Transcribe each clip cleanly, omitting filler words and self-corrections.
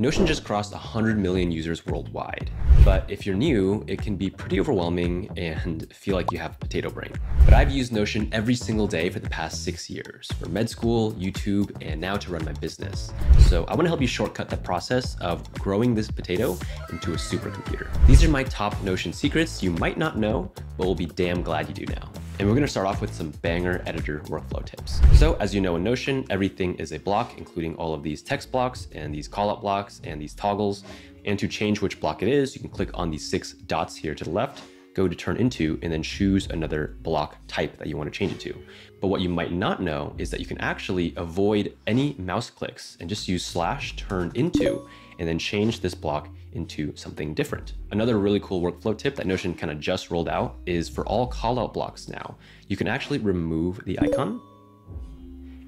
Notion just crossed 100 million users worldwide. But if you're new, it can be pretty overwhelming and feel like you have potato brain. But I've used Notion every single day for the past 6 years, for med school, YouTube, and now to run my business. So I want to help you shortcut the process of growing this potato into a supercomputer. These are my top Notion secrets you might not know, but will be damn glad you do now. And we're gonna start off with some banger editor workflow tips. So as you know, in Notion, everything is a block, including all of these text blocks and these callout blocks and these toggles. And to change which block it is, you can click on these 6 dots here to the left, go to turn into, and then choose another block type that you want to change it to. But what you might not know is that you can actually avoid any mouse clicks and just use /turn into, and then change this block into something different. Another really cool workflow tip that Notion kind of just rolled out is for all callout blocks now, you can actually remove the icon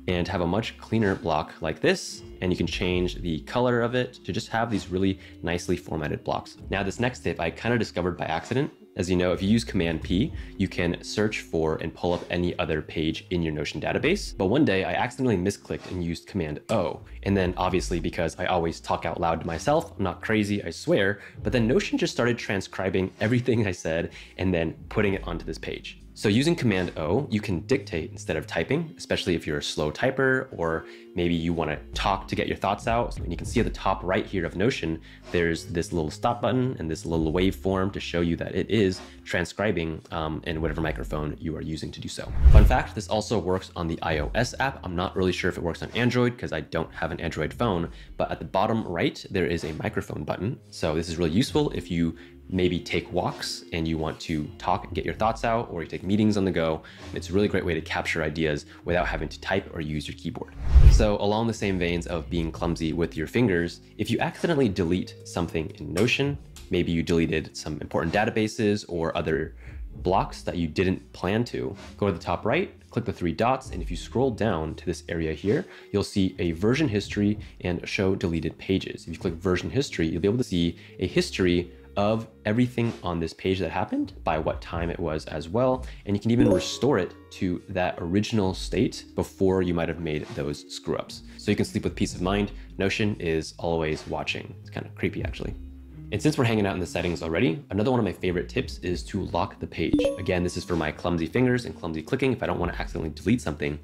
and have a much cleaner block like this, and you can change the color of it to just have these really nicely formatted blocks. Now, this next tip I kind of discovered by accident. As you know, if you use Command P, you can search for and pull up any other page in your Notion database. But one day I accidentally misclicked and used Command O. And then obviously, because I always talk out loud to myself, I'm not crazy, I swear, but then Notion just started transcribing everything I said and then putting it onto this page. So using Command O, you can dictate instead of typing, especially if you're a slow typer, or maybe you want to talk to get your thoughts out. And you can see at the top right here of Notion, there's this little stop button and this little waveform to show you that it is transcribing in whatever microphone you are using to do so. Fun fact, this also works on the iOS app. I'm not really sure if it works on Android because I don't have an Android phone, but at the bottom right, there is a microphone button. So this is really useful if you maybe take walks and you want to talk and get your thoughts out, or you take meetings on the go. It's a really great way to capture ideas without having to type or use your keyboard. So along the same veins of being clumsy with your fingers, if you accidentally delete something in Notion, maybe you deleted some important databases or other blocks that you didn't plan to, go to the top right, click the 3 dots, and if you scroll down to this area here, you'll see a version history and show deleted pages. If you click version history, you'll be able to see a history of everything on this page that happened, by what time it was as well. And you can even restore it to that original state before you might have made those screw ups. So you can sleep with peace of mind. Notion is always watching. It's kind of creepy actually. And since we're hanging out in the settings already, another one of my favorite tips is to lock the page. Again, this is for my clumsy fingers and clumsy clicking. If I don't want to accidentally delete something,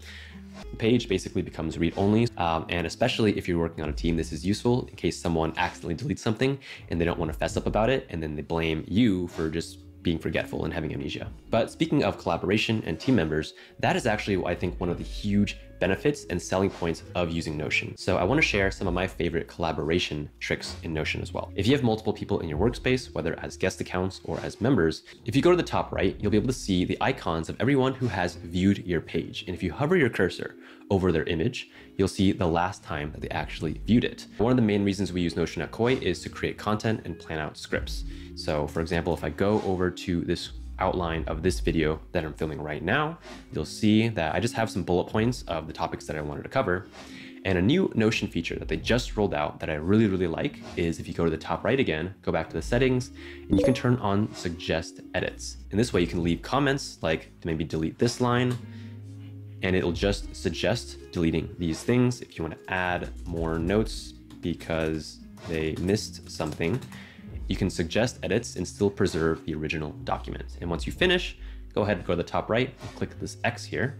the page basically becomes read-only, and especially if you're working on a team, this is useful in case someone accidentally deletes something and they don't want to fess up about it, and then they blame you for just being forgetful and having amnesia. But speaking of collaboration and team members, that is actually, I think, one of the huge benefits and selling points of using Notion. So I want to share some of my favorite collaboration tricks in Notion as well. If you have multiple people in your workspace, whether as guest accounts or as members, if you go to the top right, you'll be able to see the icons of everyone who has viewed your page. And if you hover your cursor over their image, you'll see the last time that they actually viewed it. One of the main reasons we use Notion at Koi is to create content and plan out scripts. So for example, if I go over to this outline of this video that I'm filming right now, you'll see that I just have some bullet points of the topics that I wanted to cover. And a new Notion feature that they just rolled out that I really, really like is if you go to the top right again, go back to the settings, and you can turn on suggest edits. And this way you can leave comments like to maybe delete this line, and it'll just suggest deleting these things. If you want to add more notes because they missed something, you can suggest edits and still preserve the original document. And once you finish, go ahead and go to the top right and click this X here.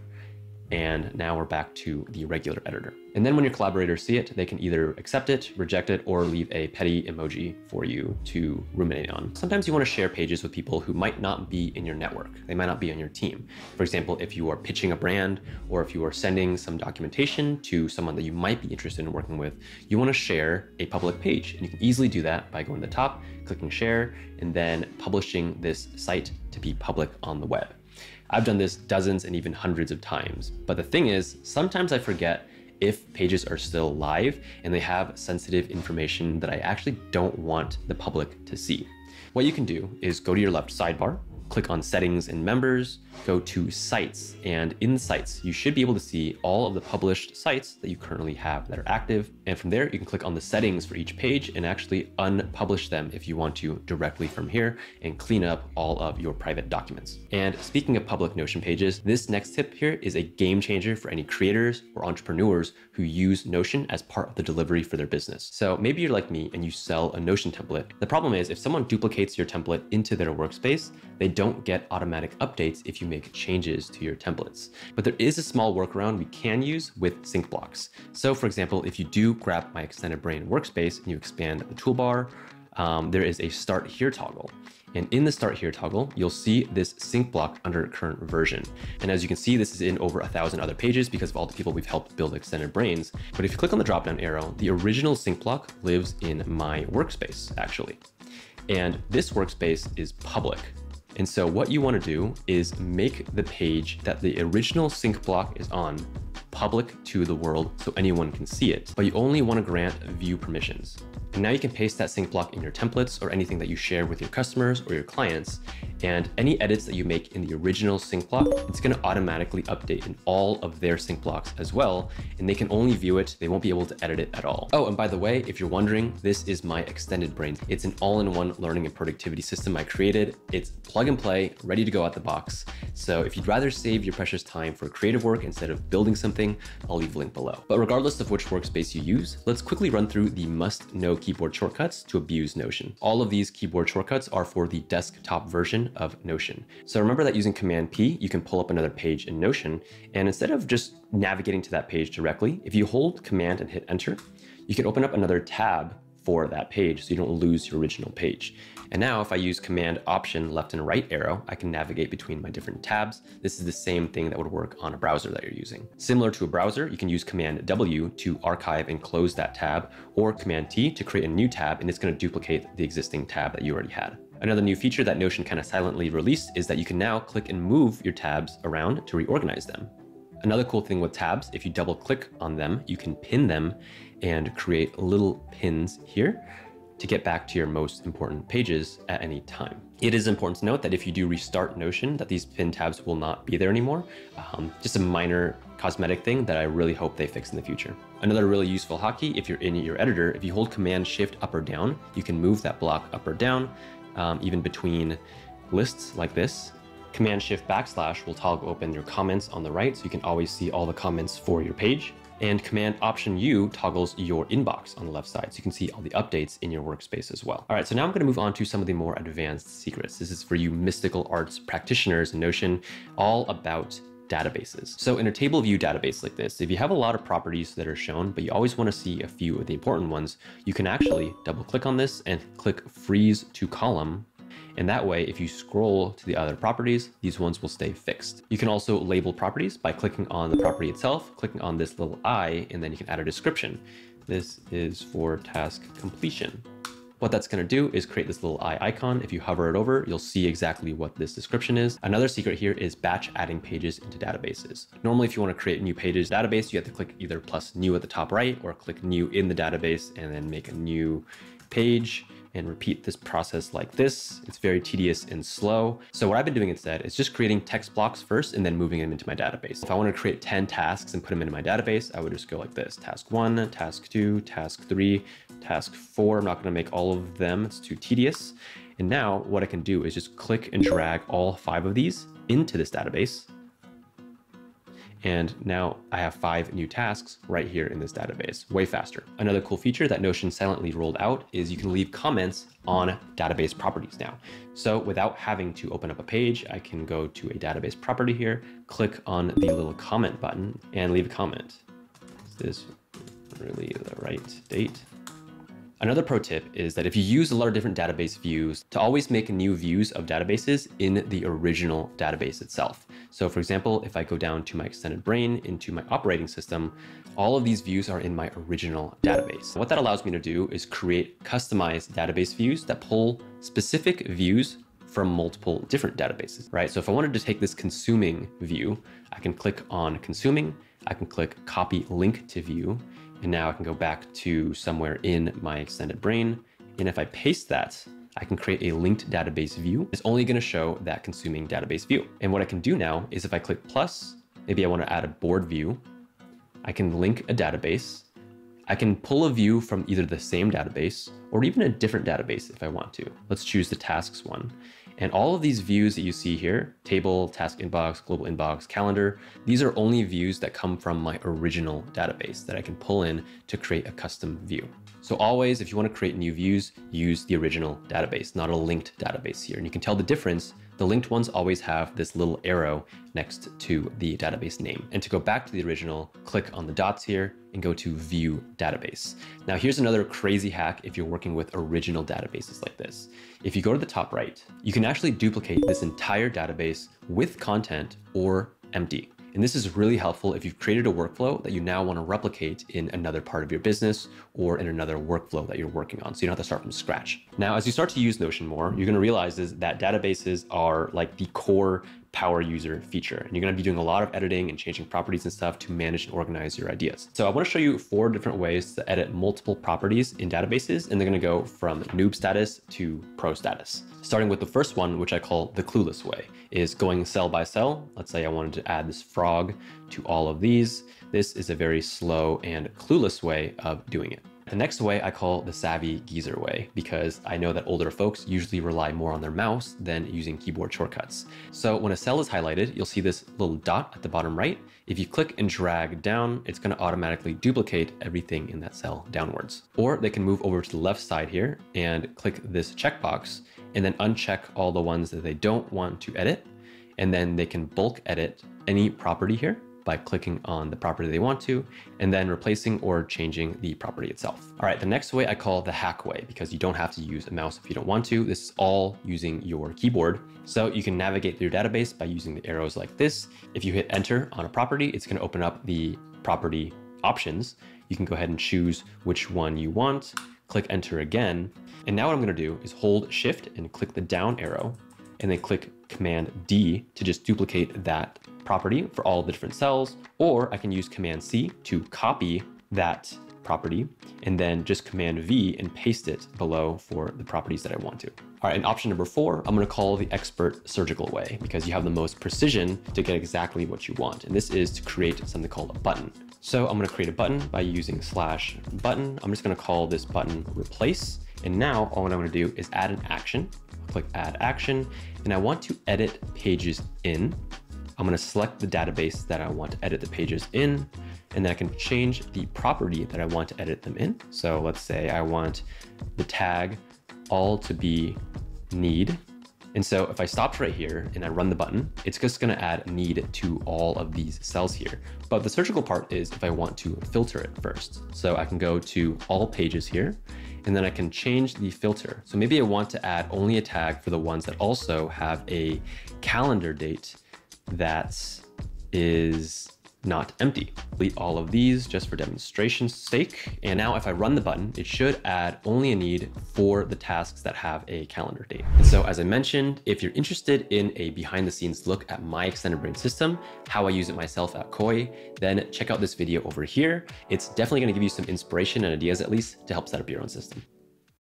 And now we're back to the regular editor. And then when your collaborators see it, they can either accept it, reject it, or leave a petty emoji for you to ruminate on. Sometimes you want to share pages with people who might not be in your network. They might not be on your team. For example, if you are pitching a brand, or if you are sending some documentation to someone that you might be interested in working with, you want to share a public page. And you can easily do that by going to the top, clicking share, and then publishing this site to be public on the web. I've done this dozens and even hundreds of times. But the thing is, sometimes I forget if pages are still live and they have sensitive information that I actually don't want the public to see. What you can do is go to your left sidebar, click on Settings and Members, go to Sites, and in Sites, you should be able to see all of the published sites that you currently have that are active. And from there, you can click on the settings for each page and actually unpublish them if you want to directly from here and clean up all of your private documents. And speaking of public Notion pages, this next tip here is a game changer for any creators or entrepreneurs who use Notion as part of the delivery for their business. So maybe you're like me and you sell a Notion template. The problem is if someone duplicates your template into their workspace, they don't get automatic updates if you make changes to your templates. But there is a small workaround we can use with sync blocks. So for example, if you do grab My Extended Brain workspace and you expand the toolbar, there is a Start Here toggle. And in the Start Here toggle, you'll see this sync block under current version. And as you can see, this is in over 1,000 other pages because of all the people we've helped build Extended Brains. But if you click on the drop-down arrow, the original sync block lives in My Workspace, actually. And this workspace is public. And so what you want to do is make the page that the original sync block is on public to the world so anyone can see it, but you only want to grant view permissions. And now you can paste that sync block in your templates or anything that you share with your customers or your clients, and any edits that you make in the original sync block, it's going to automatically update in all of their sync blocks as well, and they can only view it, they won't be able to edit it at all. Oh, and by the way, if you're wondering, this is My Extended Brains. It's an all-in-one learning and productivity system I created. It's plug and play, ready to go out the box. So if you'd rather save your precious time for creative work instead of building something, I'll leave a link below. But regardless of which workspace you use, let's quickly run through the must-know keyboard shortcuts to abuse Notion. All of these keyboard shortcuts are for the desktop version of Notion. So remember that using Command P, you can pull up another page in Notion, and instead of just navigating to that page directly, if you hold Command and hit Enter, you can open up another tab for that page so you don't lose your original page. And now if I use Command Option left and right arrow, I can navigate between my different tabs. This is the same thing that would work on a browser that you're using. Similar to a browser, you can use Command W to archive and close that tab, or Command T to create a new tab, and it's going to duplicate the existing tab that you already had. Another new feature that Notion kind of silently released is that you can now click and move your tabs around to reorganize them. Another cool thing with tabs, if you double click on them, you can pin them and create little pins here to get back to your most important pages at any time. It is important to note that if you do restart Notion, that these pin tabs will not be there anymore. Just a minor cosmetic thing that I really hope they fix in the future. Another really useful hotkey, if you're in your editor, if you hold Command Shift up or down, you can move that block up or down, even between lists like this. Command Shift backslash will toggle open your comments on the right, so you can always see all the comments for your page. And Command Option U toggles your inbox on the left side, so you can see all the updates in your workspace as well. All right, so now I'm going to move on to some of the more advanced secrets. This is for you mystical arts practitioners in Notion, all about databases. So in a table view database like this, if you have a lot of properties that are shown, but you always want to see a few of the important ones, you can actually double click on this and click Freeze to Column. And that way, if you scroll to the other properties, these ones will stay fixed. You can also label properties by clicking on the property itself, clicking on this little eye, and then you can add a description. This is for task completion. What that's going to do is create this little eye icon. If you hover it over, you'll see exactly what this description is. Another secret here is batch adding pages into databases. Normally, if you want to create new pages database, you have to click either plus new at the top right or click new in the database and then make a new page and repeat this process like this. It's very tedious and slow. So what I've been doing instead is just creating text blocks first and then moving them into my database. If I want to create 10 tasks and put them into my database, I would just go like this. Task 1, task 2, task 3, task 4. I'm not going to make all of them. It's too tedious. And now what I can do is just click and drag all 5 of these into this database. And now I have 5 new tasks right here in this database, way faster. Another cool feature that Notion silently rolled out is you can leave comments on database properties now. So without having to open up a page, I can go to a database property here, click on the little comment button and leave a comment. Is this really the right date? Another pro tip is that if you use a lot of different database views, to always make new views of databases in the original database itself. So for example, if I go down to My Extended Brain into my operating system, all of these views are in my original database. What that allows me to do is create customized database views that pull specific views from multiple different databases, right? So if I wanted to take this consuming view, I can click on consuming, I can click copy link to view, and now I can go back to somewhere in My Extended Brain. And if I paste that, I can create a linked database view. It's only going to show that consuming database view. And what I can do now is if I click plus, maybe I want to add a board view. I can link a database. I can pull a view from either the same database or even a different database if I want to. Let's choose the tasks one. And all of these views that you see here, table, task inbox, global inbox, calendar, these are only views that come from my original database that I can pull in to create a custom view. So always, if you want to create new views, use the original database, not a linked database here. And you can tell the difference. The linked ones always have this little arrow next to the database name. And to go back to the original, click on the dots here and go to View Database. Now, here's another crazy hack if you're working with original databases like this. If you go to the top right, you can actually duplicate this entire database with content or empty. And this is really helpful if you've created a workflow that you now want to replicate in another part of your business or in another workflow that you're working on. So you don't have to start from scratch. Now, as you start to use Notion more, you're going to realize is that databases are like the core power user feature. And you're going to be doing a lot of editing and changing properties and stuff to manage and organize your ideas. So I want to show you 4 different ways to edit multiple properties in databases. And they're going to go from noob status to pro status. Starting with the first one, which I call the clueless way, is going cell by cell. Let's say I wanted to add this frog to all of these. This is a very slow and clueless way of doing it. The next way I call the savvy geezer way, because I know that older folks usually rely more on their mouse than using keyboard shortcuts. So when a cell is highlighted, you'll see this little dot at the bottom right. If you click and drag down, it's going to automatically duplicate everything in that cell downwards. Or they can move over to the left side here and click this checkbox and then uncheck all the ones that they don't want to edit. And then they can bulk edit any property here by clicking on the property they want to, and then replacing or changing the property itself. All right, the next way I call the hack way, because you don't have to use a mouse if you don't want to. This is all using your keyboard. So you can navigate through your database by using the arrows like this. If you hit enter on a property, it's going to open up the property options. You can go ahead and choose which one you want, click enter again. And now what I'm going to do is hold shift and click the down arrow, and then click command D to just duplicate that property for all the different cells, or I can use command C to copy that property and then just command V and paste it below for the properties that I want to. All right, and option number 4, I'm going to call the expert surgical way, because you have the most precision to get exactly what you want. And this is to create something called a button. So I'm going to create a button by using slash button. I'm just going to call this button replace. And now all I'm going to do is add an action. Click add action, and I want to edit pages in. I'm going to select the database that I want to edit the pages in, and then I can change the property that I want to edit them in. So let's say I want the tag all to be need. And so if I stopped right here and I run the button, it's just going to add need to all of these cells here. But the surgical part is if I want to filter it first. So I can go to all pages here, and then I can change the filter. So maybe I want to add only a tag for the ones that also have a calendar date that is not empty. Delete all of these just for demonstration's sake. And now if I run the button, it should add only a need for the tasks that have a calendar date. And so as I mentioned, if you're interested in a behind the scenes look at my extended brain system, how I use it myself at Koi, then check out this video over here. It's definitely going to give you some inspiration and ideas, at least, to help set up your own system.